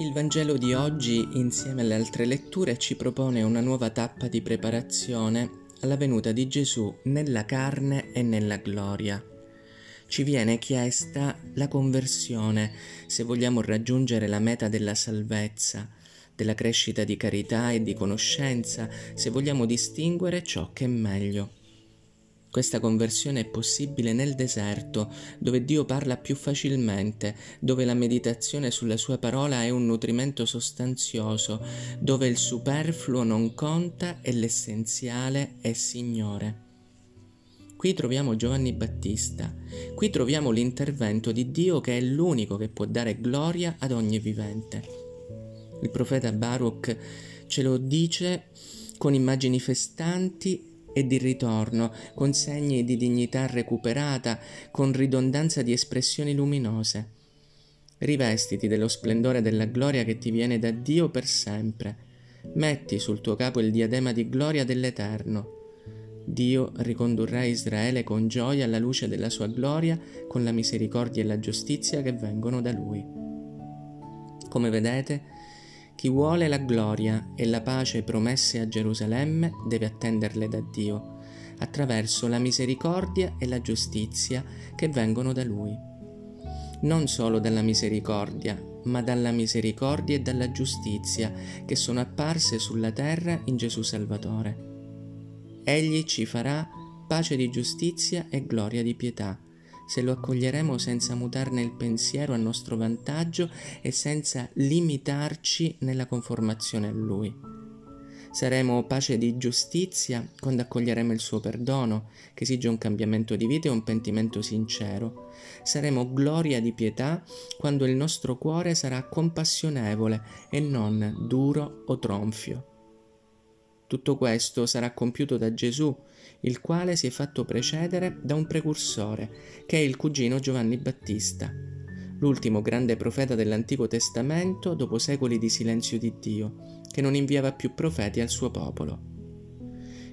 Il Vangelo di oggi, insieme alle altre letture, ci propone una nuova tappa di preparazione alla venuta di Gesù nella carne e nella gloria. Ci viene chiesta la conversione, se vogliamo raggiungere la meta della salvezza, della crescita di carità e di conoscenza, se vogliamo distinguere ciò che è meglio. Questa conversione è possibile nel deserto, dove Dio parla più facilmente, dove la meditazione sulla sua parola è un nutrimento sostanzioso, dove il superfluo non conta e l'essenziale è Signore. Qui troviamo Giovanni Battista, qui troviamo l'intervento di Dio che è l'unico che può dare gloria ad ogni vivente. Il profeta Baruch ce lo dice con immagini festanti e di ritorno, con segni di dignità recuperata, con ridondanza di espressioni luminose. Rivestiti dello splendore della gloria che ti viene da Dio per sempre. Metti sul tuo capo il diadema di gloria dell'Eterno. Dio ricondurrà Israele con gioia alla luce della sua gloria, con la misericordia e la giustizia che vengono da Lui. Come vedete, chi vuole la gloria e la pace promesse a Gerusalemme deve attenderle da Dio, attraverso la misericordia e la giustizia che vengono da Lui. Non solo dalla misericordia, ma dalla misericordia e dalla giustizia che sono apparse sulla terra in Gesù Salvatore. Egli ci farà pace di giustizia e gloria di pietà, se lo accoglieremo senza mutarne il pensiero a nostro vantaggio e senza limitarci nella conformazione a Lui. Saremo pace di giustizia quando accoglieremo il suo perdono, che esige un cambiamento di vita e un pentimento sincero. Saremo gloria di pietà quando il nostro cuore sarà compassionevole e non duro o tronfio. Tutto questo sarà compiuto da Gesù, il quale si è fatto precedere da un precursore, che è il cugino Giovanni Battista, l'ultimo grande profeta dell'Antico Testamento dopo secoli di silenzio di Dio, che non inviava più profeti al suo popolo.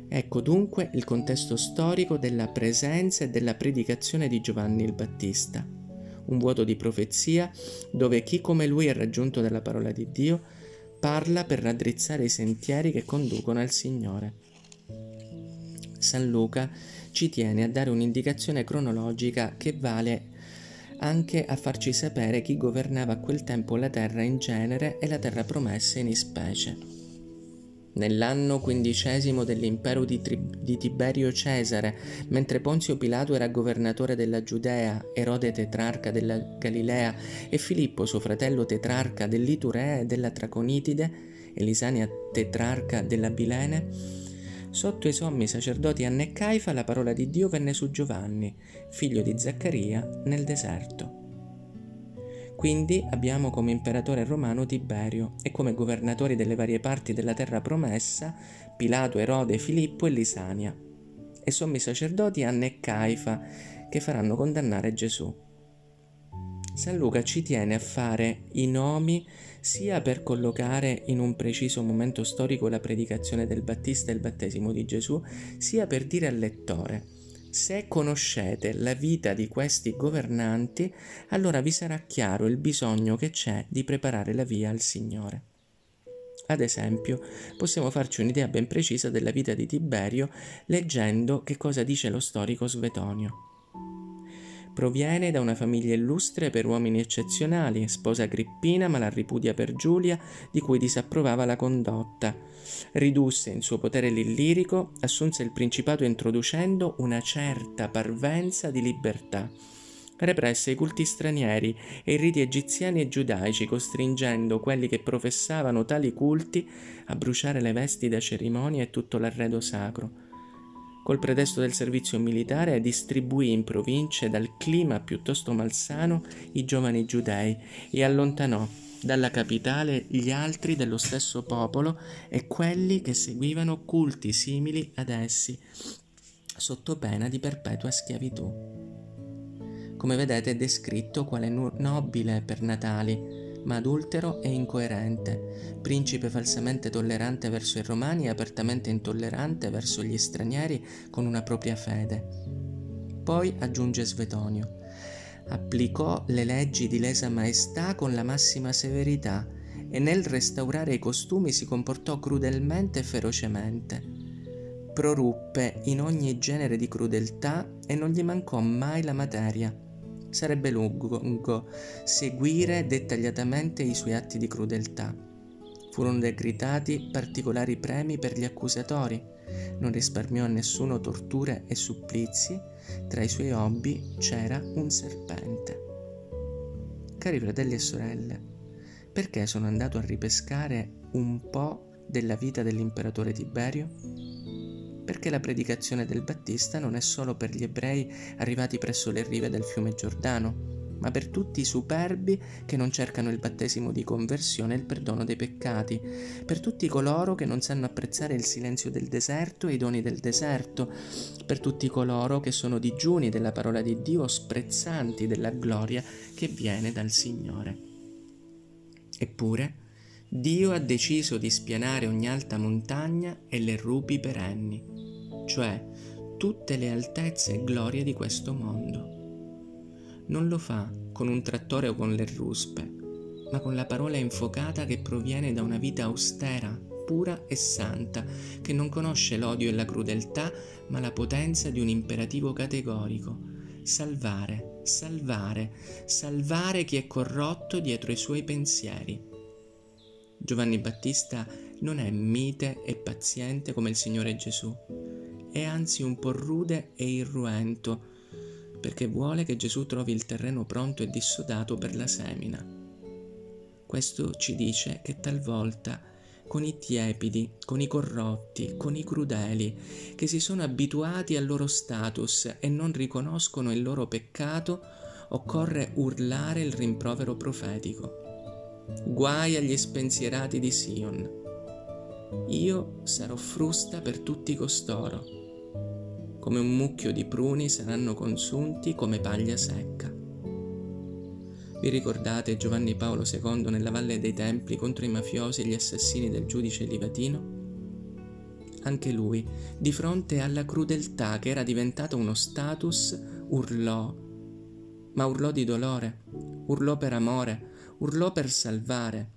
Ecco dunque il contesto storico della presenza e della predicazione di Giovanni il Battista, un vuoto di profezia dove chi come lui è raggiunto dalla parola di Dio parla per raddrizzare i sentieri che conducono al Signore. San Luca ci tiene a dare un'indicazione cronologica che vale anche a farci sapere chi governava a quel tempo la terra in genere e la terra promessa in specie. Nell'anno quindicesimo dell'impero di Tiberio Cesare, mentre Ponzio Pilato era governatore della Giudea, Erode tetrarca della Galilea e Filippo suo fratello tetrarca dell'Iturea e della Traconitide e Lisania tetrarca dell'Abilene, sotto i sommi sacerdoti Anna e Caifa la parola di Dio venne su Giovanni, figlio di Zaccaria, nel deserto. Quindi abbiamo come imperatore romano Tiberio e come governatori delle varie parti della terra promessa Pilato, Erode, Filippo e Lisania, e sommi sacerdoti Anna e Caifa che faranno condannare Gesù. San Luca ci tiene a fare i nomi sia per collocare in un preciso momento storico la predicazione del Battista e il battesimo di Gesù, sia per dire al lettore: se conoscete la vita di questi governanti, allora vi sarà chiaro il bisogno che c'è di preparare la via al Signore. Ad esempio, possiamo farci un'idea ben precisa della vita di Tiberio leggendo che cosa dice lo storico Svetonio. Proviene da una famiglia illustre per uomini eccezionali, sposa Agrippina ma la ripudia per Giulia, di cui disapprovava la condotta. Ridusse in suo potere l'Illirico, assunse il Principato introducendo una certa parvenza di libertà. Represse i culti stranieri e i riti egiziani e giudaici, costringendo quelli che professavano tali culti a bruciare le vesti da cerimonia e tutto l'arredo sacro. Col pretesto del servizio militare distribuì in province dal clima piuttosto malsano i giovani giudei e allontanò dalla capitale gli altri dello stesso popolo e quelli che seguivano culti simili ad essi, sotto pena di perpetua schiavitù. Come vedete è descritto quale nobile per natali, ma adultero e incoerente, principe falsamente tollerante verso i romani e apertamente intollerante verso gli stranieri con una propria fede. Poi aggiunge Svetonio: applicò le leggi di lesa maestà con la massima severità e nel restaurare i costumi si comportò crudelmente e ferocemente. Proruppe in ogni genere di crudeltà e non gli mancò mai la materia. Sarebbe lungo seguire dettagliatamente i suoi atti di crudeltà. Furono decretati particolari premi per gli accusatori. Non risparmiò a nessuno torture e supplizi. Tra i suoi hobby c'era un serpente. Cari fratelli e sorelle, perché sono andato a ripescare un po' della vita dell'imperatore Tiberio? Perché la predicazione del Battista non è solo per gli ebrei arrivati presso le rive del fiume Giordano, ma per tutti i superbi che non cercano il battesimo di conversione e il perdono dei peccati, per tutti coloro che non sanno apprezzare il silenzio del deserto e i doni del deserto, per tutti coloro che sono digiuni della parola di Dio, sprezzanti della gloria che viene dal Signore. Eppure, Dio ha deciso di spianare ogni alta montagna e le rupi perenni, cioè tutte le altezze e glorie di questo mondo. Non lo fa con un trattore o con le ruspe, ma con la parola infuocata che proviene da una vita austera, pura e santa, che non conosce l'odio e la crudeltà, ma la potenza di un imperativo categorico: salvare, salvare, salvare chi è corrotto dietro i suoi pensieri. Giovanni Battista non è mite e paziente come il Signore Gesù, è anzi un po' rude e irruento, perché vuole che Gesù trovi il terreno pronto e dissodato per la semina. Questo ci dice che talvolta, con i tiepidi, con i corrotti, con i crudeli, che si sono abituati al loro status e non riconoscono il loro peccato, occorre urlare il rimprovero profetico: guai agli spensierati di Sion, io sarò frusta per tutti costoro, come un mucchio di pruni saranno consunti come paglia secca. Vi ricordate Giovanni Paolo II nella Valle dei Templi contro i mafiosi e gli assassini del giudice Livatino? Anche lui, di fronte alla crudeltà che era diventata uno status, urlò, ma urlò di dolore, urlò per amore, urlò per salvare.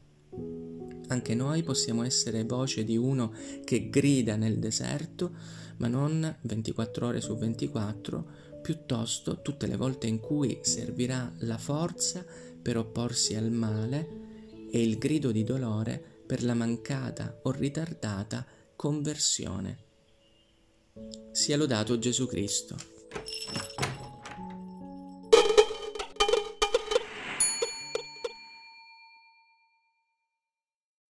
Anche noi possiamo essere voce di uno che grida nel deserto, ma non 24 ore su 24, piuttosto tutte le volte in cui servirà la forza per opporsi al male e il grido di dolore per la mancata o ritardata conversione. Sia lodato Gesù Cristo.